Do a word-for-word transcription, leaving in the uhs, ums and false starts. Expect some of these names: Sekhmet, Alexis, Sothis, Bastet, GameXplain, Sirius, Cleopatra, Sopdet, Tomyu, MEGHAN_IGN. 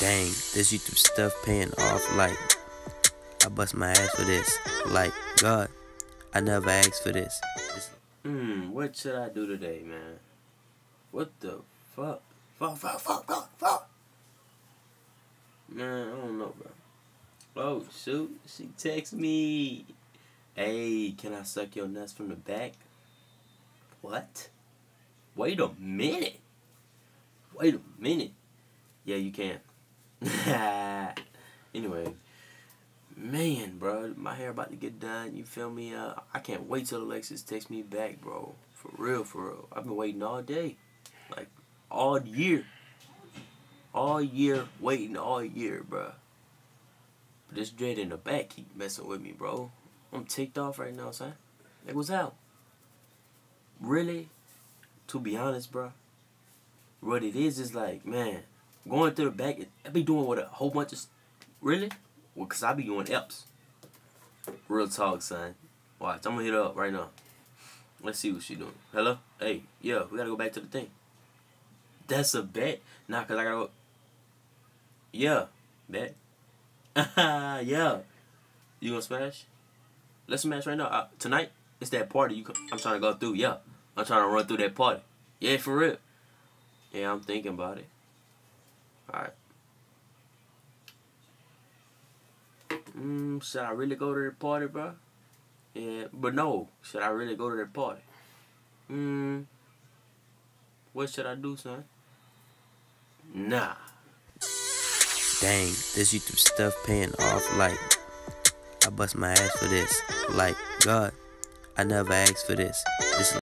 dang, this YouTube stuff paying off. Like, I bust my ass for this. Like, God, I never asked for this. Hmm, what should I do today, man? What the fuck? Fuck, fuck, fuck, fuck, fuck. Man, I don't know, bro. Oh, shoot, she text me. Hey, can I suck your nuts from the back? What? Wait a minute. Wait a minute. Yeah, you can. Anyway, man, bro, my hair about to get done. You feel me? Uh, I can't wait till Alexis texts me back, bro. For real, for real. I've been waiting all day, like all year, all year waiting all year, bro. But this dread in the back keep messing with me, bro. I'm ticked off right now, son. Like, what's out? Really? To be honest, bro, what it is is like, man, going through the back, I be doing with a whole bunch of, really? Well, cause I be doing Eps. Real talk, son. Watch, I'm gonna hit her up right now. Let's see what she doing. Hello? Hey, yeah, we gotta go back to the thing. That's a bet? Nah, cause I gotta go. Yeah, bet. Yeah. You gonna smash? Let's smash right now. Uh, tonight, it's that party you I'm trying to go through, yeah. I'm trying to run through that party. Yeah, for real. Yeah, I'm thinking about it. Alright. Mm, should I really go to the party, bro? Yeah, but no. Should I really go to the party? Mm. What should I do, son? Nah. Dang, this YouTube stuff paying off. Like, I bust my ass for this. Like, God, I never asked for this. This